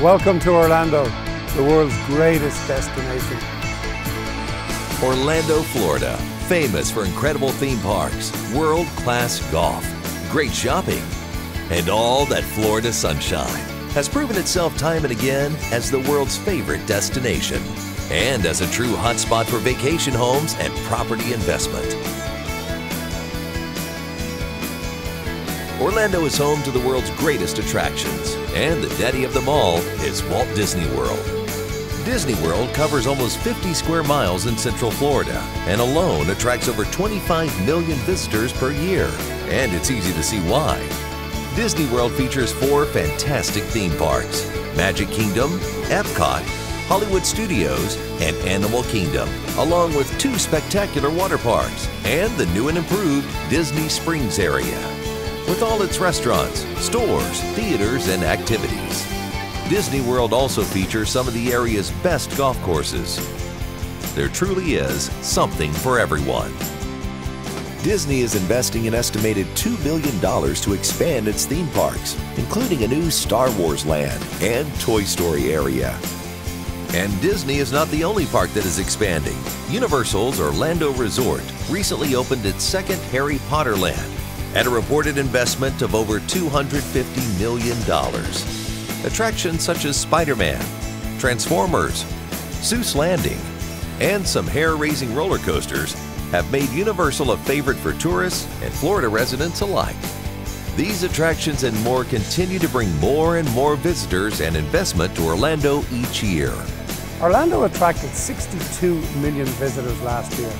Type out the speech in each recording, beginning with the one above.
Welcome to Orlando, the world's greatest destination. Orlando, Florida, famous for incredible theme parks, world-class golf, great shopping, and all that Florida sunshine, has proven itself time and again as the world's favorite destination and as a true hotspot for vacation homes and property investment. Orlando is home to the world's greatest attractions, and the daddy of them all is Walt Disney World. Disney World covers almost 50 square miles in Central Florida and alone attracts over 25 million visitors per year, and it's easy to see why. Disney World features four fantastic theme parks: Magic Kingdom, Epcot, Hollywood Studios, and Animal Kingdom, along with two spectacular water parks and the new and improved Disney Springs area, with all its restaurants, stores, theaters, and activities. Disney World also features some of the area's best golf courses. There truly is something for everyone. Disney is investing an estimated $2 billion to expand its theme parks, including a new Star Wars Land and Toy Story area. And Disney is not the only park that is expanding. Universal's Orlando Resort recently opened its second Harry Potter Land, at a reported investment of over $250 million. Attractions such as Spider-Man, Transformers, Seuss Landing, and some hair-raising roller coasters have made Universal a favorite for tourists and Florida residents alike. These attractions and more continue to bring more and more visitors and investment to Orlando each year. Orlando attracted 62 million visitors last year.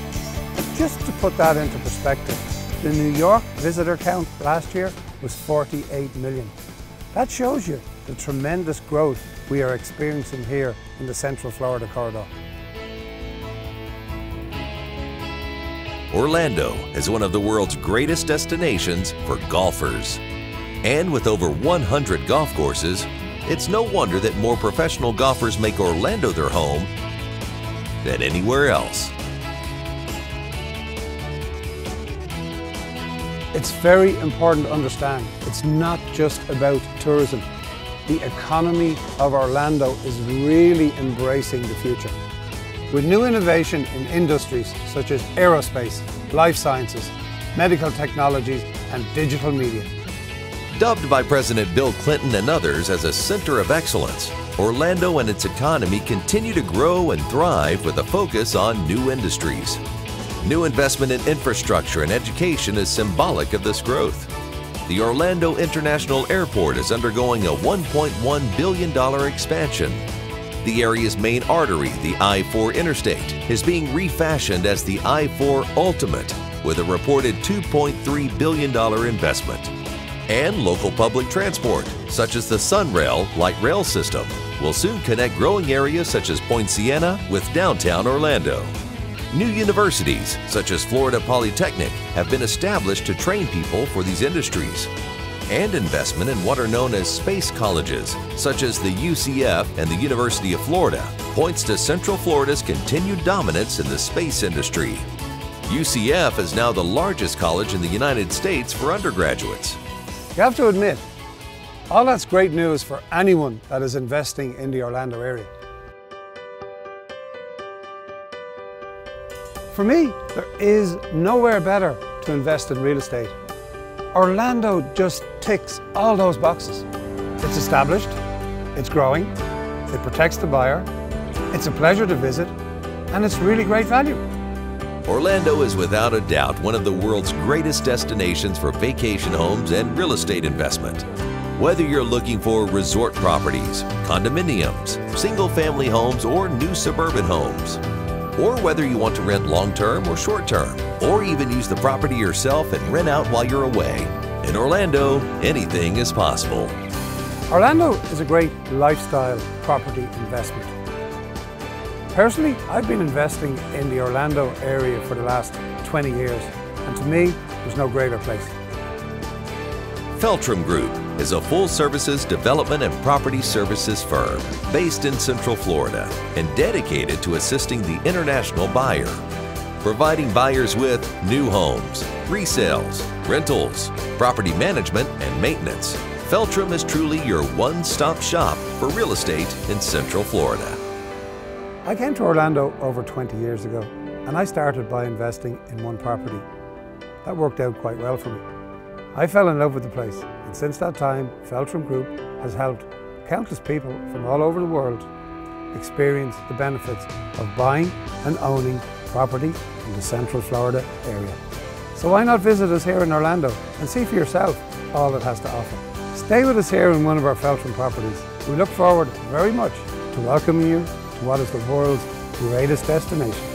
But just to put that into perspective, the New York visitor count last year was 48 million. That shows you the tremendous growth we are experiencing here in the Central Florida corridor. Orlando is one of the world's greatest destinations for golfers. And with over 100 golf courses, it's no wonder that more professional golfers make Orlando their home than anywhere else. It's very important to understand, it's not just about tourism. The economy of Orlando is really embracing the future. With new innovation in industries such as aerospace, life sciences, medical technologies, and digital media. Dubbed by President Bill Clinton and others as a center of excellence, Orlando and its economy continue to grow and thrive with a focus on new industries. New investment in infrastructure and education is symbolic of this growth. The Orlando International Airport is undergoing a $1.1 billion expansion. The area's main artery, the I-4 Interstate, is being refashioned as the I-4 Ultimate with a reported $2.3 billion investment. And local public transport, such as the SunRail light rail system, will soon connect growing areas such as Poinciana with downtown Orlando. New universities, such as Florida Polytechnic, have been established to train people for these industries. And investment in what are known as space colleges, such as the UCF and the University of Florida, points to Central Florida's continued dominance in the space industry. UCF is now the largest college in the United States for undergraduates. You have to admit, all that's great news for anyone that is investing in the Orlando area. For me, there is nowhere better to invest in real estate. Orlando just ticks all those boxes. It's established, it's growing, it protects the buyer, it's a pleasure to visit, and it's really great value. Orlando is without a doubt one of the world's greatest destinations for vacation homes and real estate investment. Whether you're looking for resort properties, condominiums, single-family homes, or new suburban homes, or whether you want to rent long-term or short-term, or even use the property yourself and rent out while you're away, in Orlando, anything is possible. Orlando is a great lifestyle property investment. Personally, I've been investing in the Orlando area for the last 20 years, and to me, there's no greater place. Feltrim Group is a full-services development and property services firm based in Central Florida and dedicated to assisting the international buyer, providing buyers with new homes, resales, rentals, property management and maintenance, Feltrim is truly your one-stop shop for real estate in Central Florida. I came to Orlando over 20 years ago, and I started by investing in one property. That worked out quite well for me. I fell in love with the place, and since that time, Feltrim Group has helped countless people from all over the world experience the benefits of buying and owning property in the Central Florida area. So why not visit us here in Orlando and see for yourself all it has to offer. Stay with us here in one of our Feltrim properties. We look forward very much to welcoming you to what is the world's greatest destination.